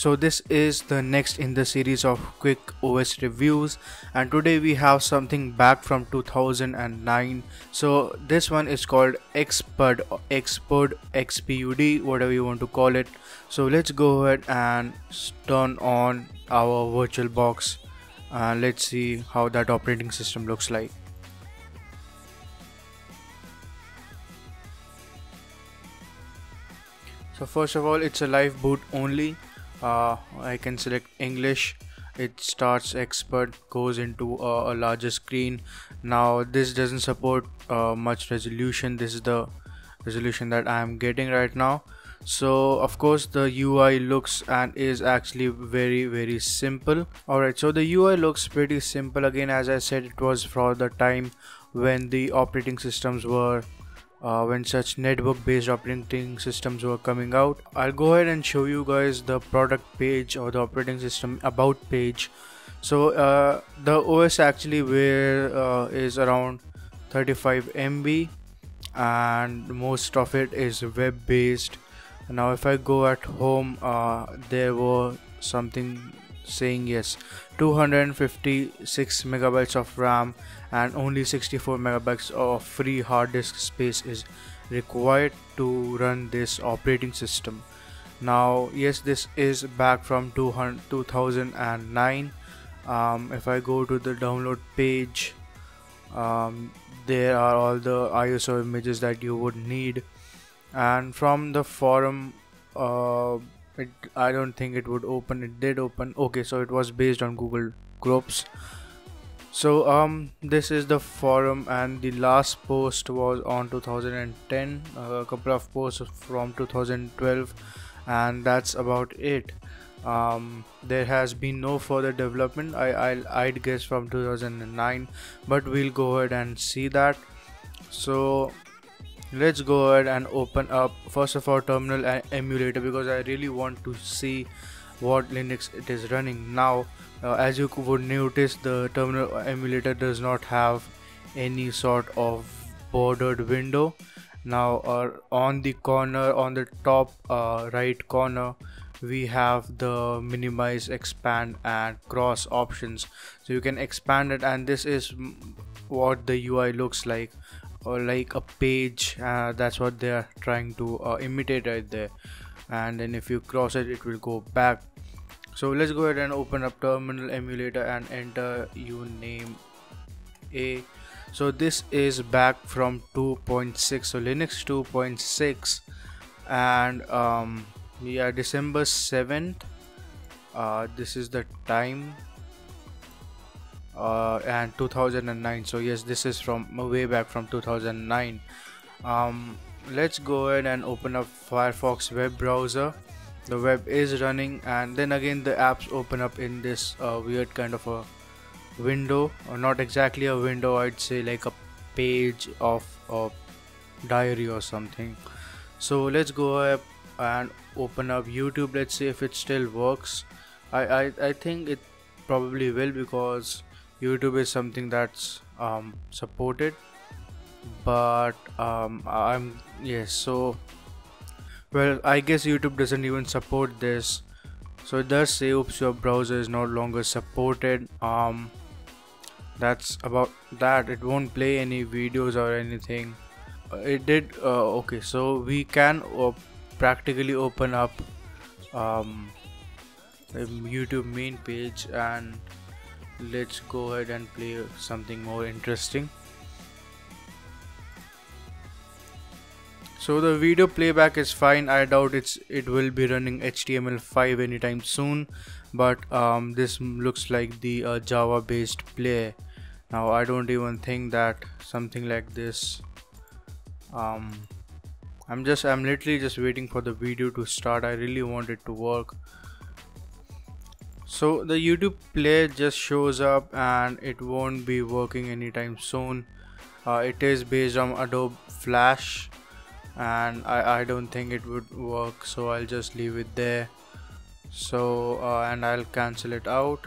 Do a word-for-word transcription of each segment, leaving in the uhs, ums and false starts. So this is the next in the series of quick O S reviews, and today we have something back from two thousand nine. So this one is called X P U D, X P U D, X P U D, whatever you want to call it. So let's go ahead and turn on our VirtualBox and let's see how that operating system looks like. So first of all, it's a live boot only. Uh, I can select English. It starts X P U D, goes into a, a larger screen. Now this doesn't support uh, much resolution. This is the resolution that I am getting right now. So of course the U I looks and is actually very very simple. Alright, so the U I looks pretty simple. Again, as I said, it was for the time when the operating systems were Uh, when such network based operating systems were coming out. I'll go ahead and show you guys the product page or the operating system about page. So uh, the O S actually where uh, is around thirty-five M B and most of it is web based. Now if I go at home, uh, there were something saying yes, two hundred fifty-six megabytes of RAM and only sixty-four megabytes of free hard disk space is required to run this operating system. Now yes, this is back from two thousand nine. Um, if I go to the download page, um, there are all the I S O images that you would need, and from the forum uh, It, I don't think it would open. It did open. Okay, so it was based on Google groups. So um, this is the forum, and the last post was on two thousand ten. Uh, a couple of posts from two thousand twelve, and that's about it. Um, there has been no further development. I I'll, I'd guess from two thousand nine, but we'll go ahead and see that. So let's go ahead and open up first of all terminal and emulator, because I really want to see what Linux it is running now. Uh, as you would notice, the terminal emulator does not have any sort of bordered window. Now uh, on the corner, on the top uh, right corner, we have the minimize, expand and cross options, so you can expand it, and this is what the U I looks like, or like a page. Uh, that's what they're trying to uh, imitate right there. And then if you cross it, it will go back. So let's go ahead and open up terminal emulator and enter uname a. So this is back from two point six, so Linux two point six, and um, yeah, December seventh. Uh, this is the time. Uh, and two thousand nine. So yes, this is from way back from two thousand nine. Um, let's go ahead and open up Firefox web browser. The web is running, and then again the apps open up in this uh, weird kind of a window, or not exactly a window, I'd say like a page of a diary or something. So let's go up and open up YouTube. Let's see if it still works. I, I, I think it probably will, because YouTube is something that's um, supported, but um, I'm yes so well I guess YouTube doesn't even support this, so it does say oops, your browser is no longer supported. Um, that's about that. It won't play any videos or anything. It did uh, okay, so we can uh, practically open up um, YouTube main page, and let's go ahead and play something more interesting. So the video playback is fine. I doubt it's it will be running H T M L five anytime soon, but um, this looks like the uh, Java based player. Now I don't even think that something like this um, I'm just I'm literally just waiting for the video to start. I really want it to work. So the YouTube player just shows up, and it won't be working anytime soon. Uh, it is based on Adobe Flash, and I, I don't think it would work, so I'll just leave it there. So uh, and I'll cancel it out.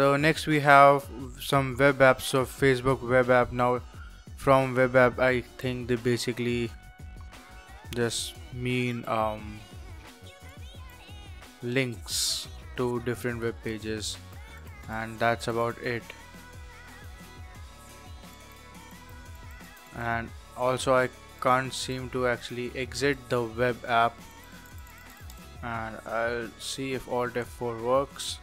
The next we have some web apps. So Facebook web app. Now from web app, I think they basically just mean um, links to different web pages, and that's about it. And also I can't seem to actually exit the web app, and I'll see if alt F four works.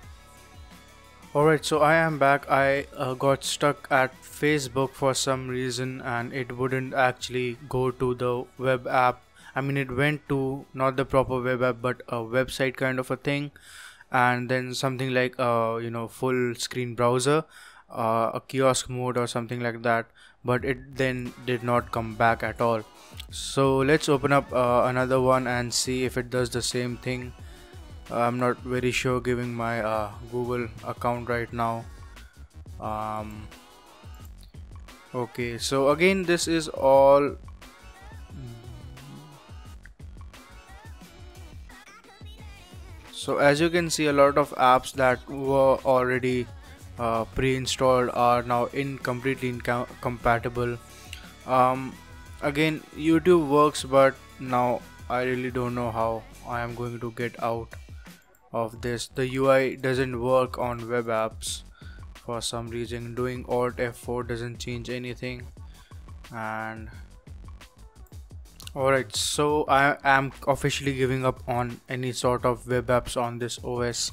Alright, so I am back. I uh, got stuck at Facebook for some reason, and it wouldn't actually go to the web app. I mean, it went to not the proper web app but a website kind of a thing, and then something like uh, you know, full screen browser, uh, a kiosk mode or something like that, but it then did not come back at all. So let's open up uh, another one and see if it does the same thing. I'm not very sure giving my uh, Google account right now. Um, okay, so again this is all so as you can see, a lot of apps that were already uh, pre-installed are now incompletely incompatible. Um, again, YouTube works, but now I really don't know how I am going to get out of this. The U I doesn't work on web apps for some reason. Doing alt F four doesn't change anything. And alright, so I am officially giving up on any sort of web apps on this O S.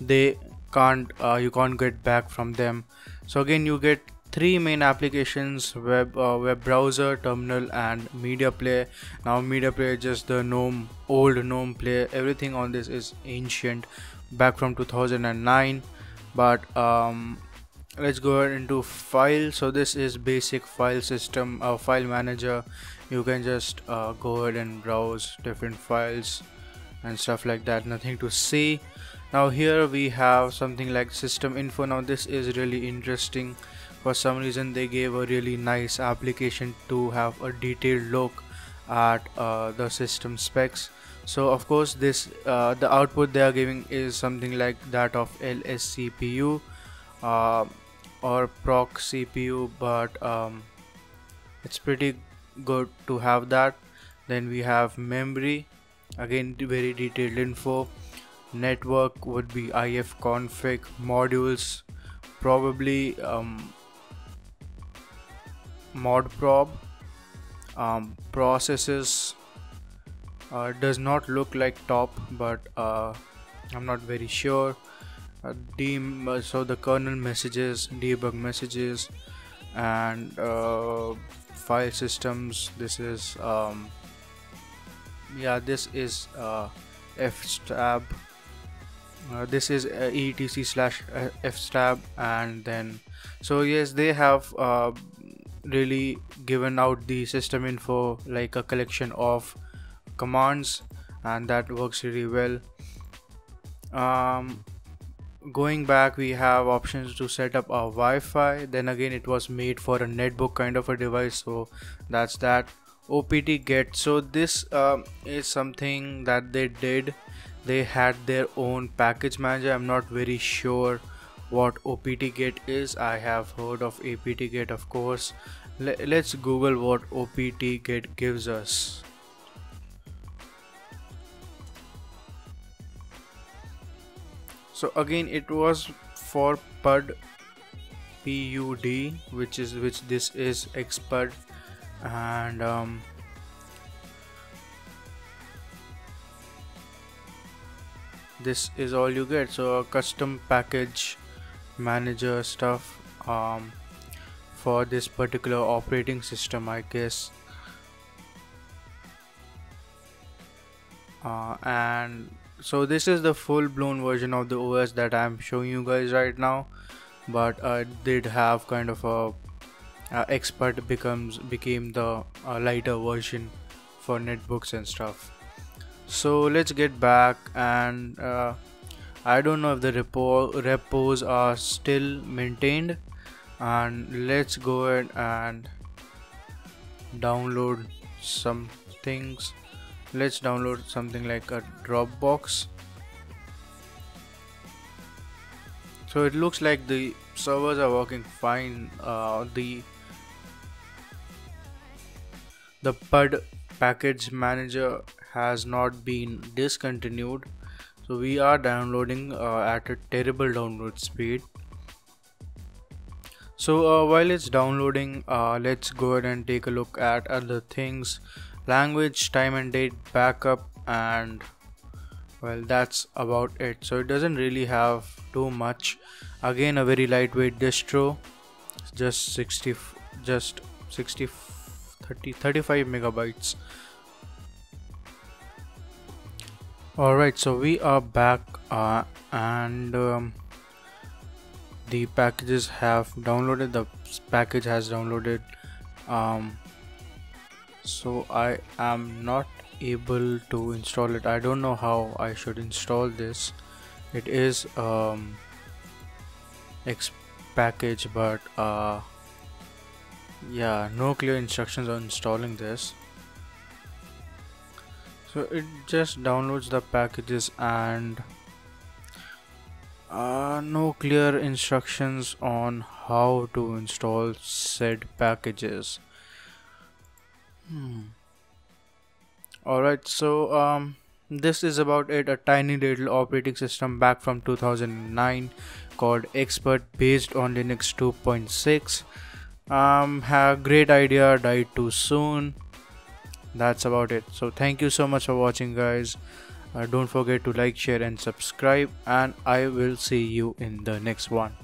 They can't uh, you can't get back from them. So again, you get three main applications: web uh, web browser, terminal, and media player. Now media player, just the GNOME, old GNOME player. Everything on this is ancient, back from two thousand nine. But um, let's go ahead into file. So this is basic file system, uh, file manager. You can just uh, go ahead and browse different files and stuff like that. Nothing to see. Now here we have something like system info. Now this is really interesting. For some reason they gave a really nice application to have a detailed look at uh, the system specs. So of course this uh, the output they are giving is something like that of L S C P U uh, or proc C P U, but um, it's pretty good to have that. Then we have memory, again very detailed info. Network would be ifconfig, modules probably um, modprob, um, processes uh, does not look like top, but uh, I'm not very sure. Uh, de so the kernel messages, debug messages, and uh, file systems. This is um, yeah, this is uh, fstab. Uh, this is uh, etc slash fstab, and then so yes, they have uh, really given out the system info like a collection of commands, and that works really well. Um, going back, we have options to set up our Wi-Fi. Then again, it was made for a netbook kind of a device, so that's that. Opt-get, so this um, is something that they did. They had their own package manager. I'm not very sure what opt-get is. I have heard of apt-get, of course. Let's Google what opt-get gives us. So again, it was for P U D, P U D, which is which this is X P U D, and um, this is all you get. So a custom package manager stuff um, for this particular operating system, I guess. Uh, and so this is the full-blown version of the O S that I'm showing you guys right now, but I did have kind of a uh, X P U D becomes became the uh, lighter version for netbooks and stuff. So let's get back, and uh, I don't know if the repo repos are still maintained, and let's go ahead and download some things. Let's download something like a Dropbox. So it looks like the servers are working fine. Uh, the the P U D package manager has not been discontinued, So we are downloading uh, at a terrible download speed. So uh, while it's downloading, uh, let's go ahead and take a look at other things. Language, time and date, backup, and well, that's about it. So it doesn't really have too much. Again, a very lightweight distro, just sixty just sixty thirty thirty-five megabytes. Alright, so we are back, uh, and um, the packages have downloaded. The package has downloaded. Um, so I am not able to install it. I don't know how I should install this. It is um, X package, but uh, yeah, no clear instructions on installing this. So it just downloads the packages and uh, no clear instructions on how to install said packages. Hmm. Alright, so um, this is about it. A tiny little operating system back from two thousand nine called X P U D, based on Linux two point six. Um, a great idea, died too soon. That's about it. So thank you so much for watching, guys. Uh, don't forget to like, share and subscribe, and I will see you in the next one.